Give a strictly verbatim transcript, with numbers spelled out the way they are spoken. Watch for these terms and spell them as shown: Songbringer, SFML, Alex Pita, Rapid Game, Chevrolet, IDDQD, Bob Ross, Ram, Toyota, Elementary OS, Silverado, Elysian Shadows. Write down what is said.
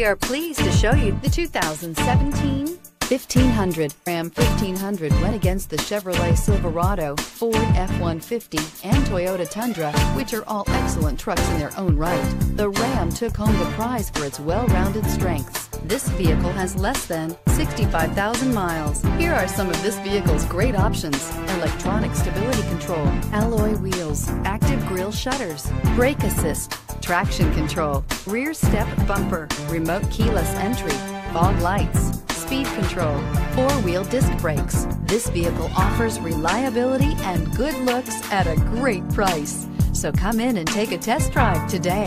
We are pleased to show you the two thousand seventeen fifteen hundred. Ram fifteen hundred went against the Chevrolet Silverado, Ford F one fifty, and Toyota Tundra, which are all excellent trucks in their own right. The Ram took home the prize for its well-rounded strengths. This vehicle has less than sixty-five thousand miles. Here are some of this vehicle's great options: electronic stability control, alloy wheels, active grille shutters, brake assist, traction control, rear step bumper, remote keyless entry, fog lights, speed control, four-wheel disc brakes. This vehicle offers reliability and good looks at a great price. So come in and take a test drive today.